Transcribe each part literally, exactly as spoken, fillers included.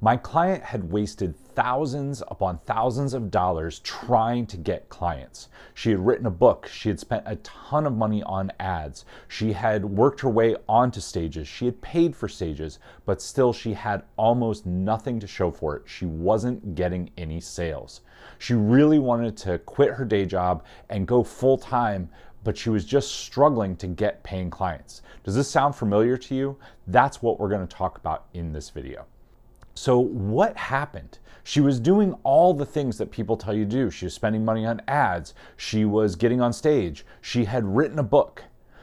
My client had wasted thousands upon thousands of dollars trying to get clients. She had written a book. She had spent a ton of money on ads. She had worked her way onto stages. She had paid for stages, but still she had almost nothing to show for it. She wasn't getting any sales. She really wanted to quit her day job and go full time, but she was just struggling to get paying clients. Does this sound familiar to you? That's what we're going to talk about in this video. So what happened? She was doing all the things that people tell you to do. She was spending money on ads. She was getting on stage. She had written a book.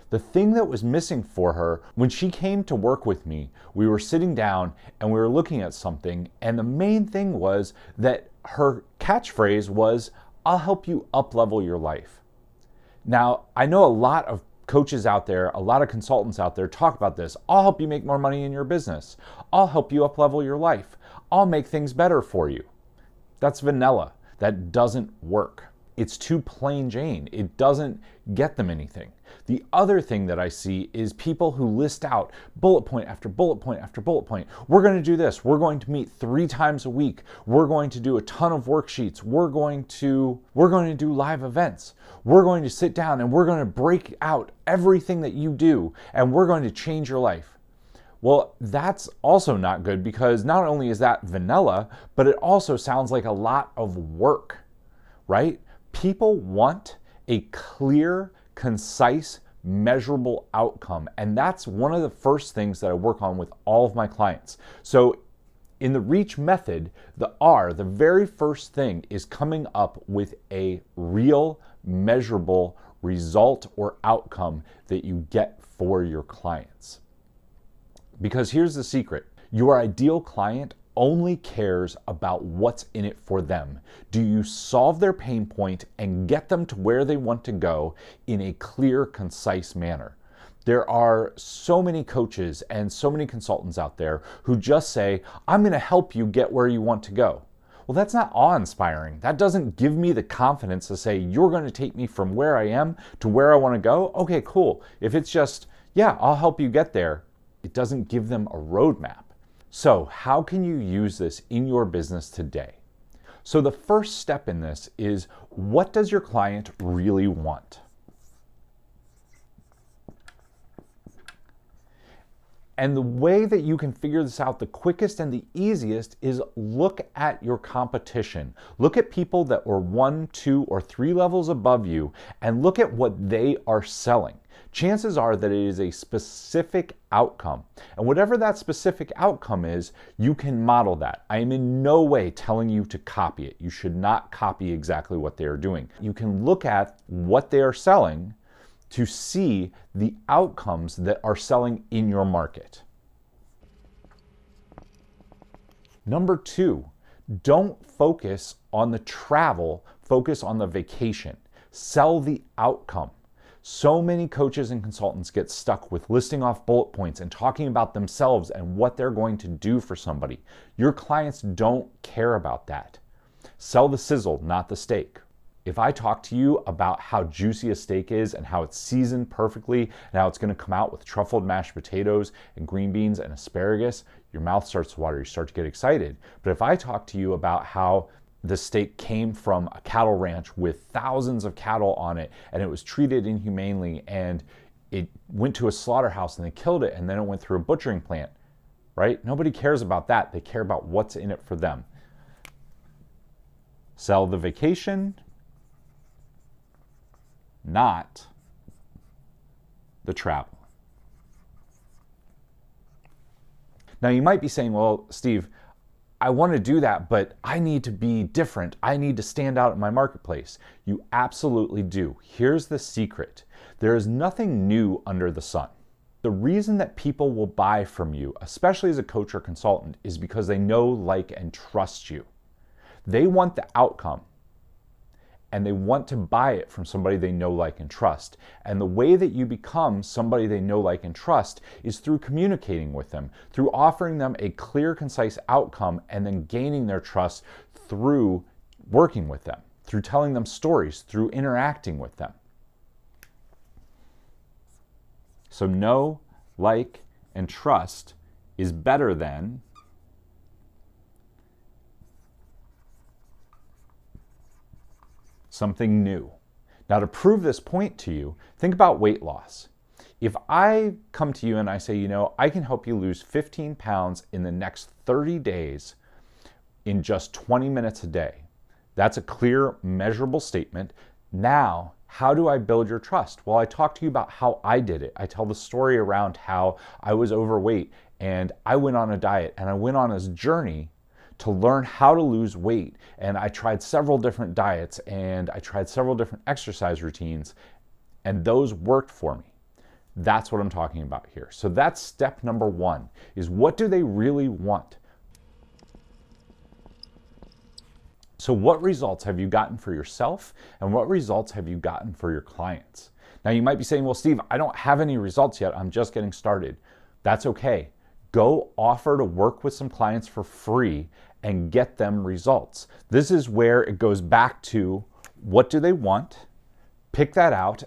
The thing that was missing for her, when she came to work with me, we were sitting down and we were looking at something. And the main thing was that her catchphrase was, "I'll help you up-level your life." Now, I know a lot of coaches out there, a lot of consultants out there talk about this. I'll help you make more money in your business. I'll help you up-level your life. I'll make things better for you. That's vanilla. That doesn't work. It's too plain Jane. It doesn't get them anything. The other thing that I see is people who list out bullet point after bullet point after bullet point. We're going to do this. We're going to meet three times a week. We're going to do a ton of worksheets. We're going to, we're going to do live events. We're going to sit down and we're going to break out everything that you do and we're going to change your life. Well, that's also not good because not only is that vanilla, but it also sounds like a lot of work, right? People want a clear, concise, measurable outcome. And that's one of the first things that I work on with all of my clients. So in the REACH method, the R, the very first thing is coming up with a real, measurable result or outcome that you get for your clients. Because here's the secret. Your ideal client only cares about what's in it for them. Do you solve their pain point and get them to where they want to go in a clear, concise manner? There are so many coaches and so many consultants out there who just say, I'm going to help you get where you want to go. Well, that's not awe-inspiring. That doesn't give me the confidence to say, you're going to take me from where I am to where I want to go. Okay, cool. If it's just, yeah, I'll help you get there, it doesn't give them a roadmap. So how can you use this in your business today? So the first step in this is, what does your client really want? And the way that you can figure this out the quickest and the easiest is look at your competition. Look at people that were one, two, or three levels above you and look at what they are selling. Chances are that it is a specific outcome. And whatever that specific outcome is, you can model that. I am in no way telling you to copy it. You should not copy exactly what they are doing. You can look at what they are selling to see the outcomes that are selling in your market. Number two, don't focus on the travel, focus on the vacation. Sell the outcome. So many coaches and consultants get stuck with listing off bullet points and talking about themselves and what they're going to do for somebody. Your clients don't care about that. Sell the sizzle, not the steak. If I talk to you about how juicy a steak is and how it's seasoned perfectly and how it's going to come out with truffled mashed potatoes and green beans and asparagus, your mouth starts to water, you start to get excited. But if I talk to you about how the steak came from a cattle ranch with thousands of cattle on it and it was treated inhumanely and it went to a slaughterhouse and they killed it and then it went through a butchering plant, right? Nobody cares about that. They care about what's in it for them. Sell the vacation, not the travel. Now you might be saying, well, Steve, I want to do that, but I need to be different. I need to stand out in my marketplace. You absolutely do. Here's the secret. There is nothing new under the sun. The reason that people will buy from you, especially as a coach or consultant, is because they know, like, and trust you. They want the outcome, and they want to buy it from somebody they know, like, and trust. And the way that you become somebody they know, like, and trust is through communicating with them, through offering them a clear, concise outcome, and then gaining their trust through working with them, through telling them stories, through interacting with them. So know, like, and trust is better than something new. Now, to prove this point to you, think about weight loss. If I come to you and I say, you know, I can help you lose fifteen pounds in the next thirty days in just twenty minutes a day, that's a clear, measurable statement. Now, how do I build your trust? Well, I talk to you about how I did it. I tell the story around how I was overweight and I went on a diet and I went on this journey to learn how to lose weight. And I tried several different diets and I tried several different exercise routines and those worked for me. That's what I'm talking about here. So that's step number one, is what do they really want? So what results have you gotten for yourself and what results have you gotten for your clients? Now you might be saying, well, Steve, I don't have any results yet. I'm just getting started. That's okay. Go offer to work with some clients for free and get them results. This is where it goes back to what do they want? Pick that out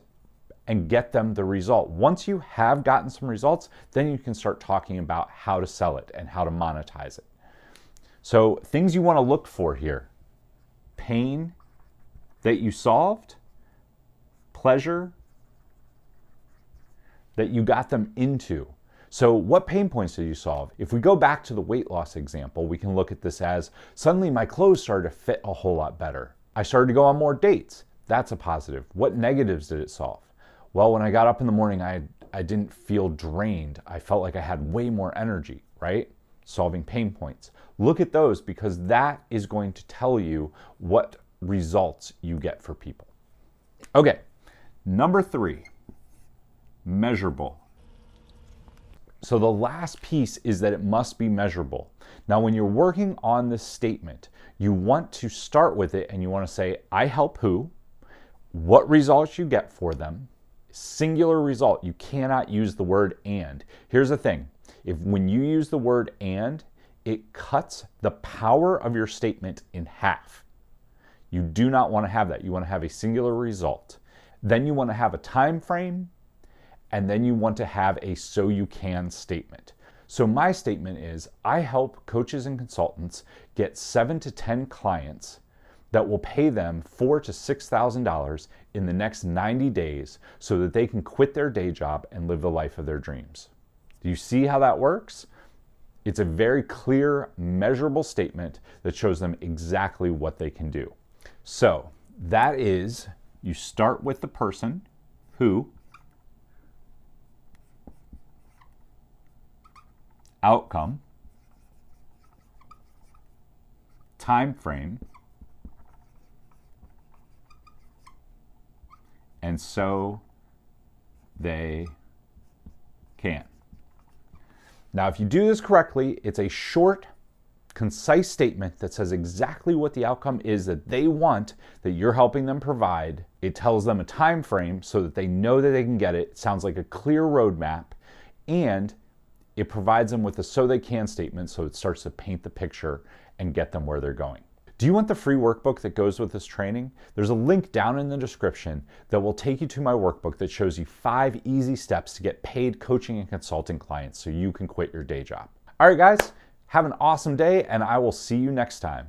and get them the result. Once you have gotten some results, then you can start talking about how to sell it and how to monetize it. So things you want to look for here: pain that you solved, pleasure that you got them into. So what pain points did you solve? If we go back to the weight loss example, we can look at this as suddenly my clothes started to fit a whole lot better. I started to go on more dates. That's a positive. What negatives did it solve? Well, when I got up in the morning, I, I didn't feel drained. I felt like I had way more energy, right? Solving pain points. Look at those, because that is going to tell you what results you get for people. Okay, number three, measurable. So the last piece is that it must be measurable. Now, when you're working on this statement, you want to start with it and you want to say, I help who, what results you get for them, singular result. You cannot use the word and. Here's the thing. If when you use the word and, it cuts the power of your statement in half. You do not want to have that. You want to have a singular result. Then you want to have a time frame, and then you want to have a so you can statement. So my statement is, I help coaches and consultants get seven to ten clients that will pay them four thousand to six thousand dollars in the next ninety days so that they can quit their day job and live the life of their dreams. Do you see how that works? It's a very clear, measurable statement that shows them exactly what they can do. So that is, you start with the person who, outcome, time frame, and so they can. Now, if you do this correctly, it's a short, concise statement that says exactly what the outcome is that they want, that you're helping them provide. It tells them a time frame so that they know that they can get it. It sounds like a clear roadmap, and it provides them with a so they can statement, so it starts to paint the picture and get them where they're going. Do you want the free workbook that goes with this training? There's a link down in the description that will take you to my workbook that shows you five easy steps to get paid coaching and consulting clients so you can quit your day job. All right, guys, have an awesome day, and I will see you next time.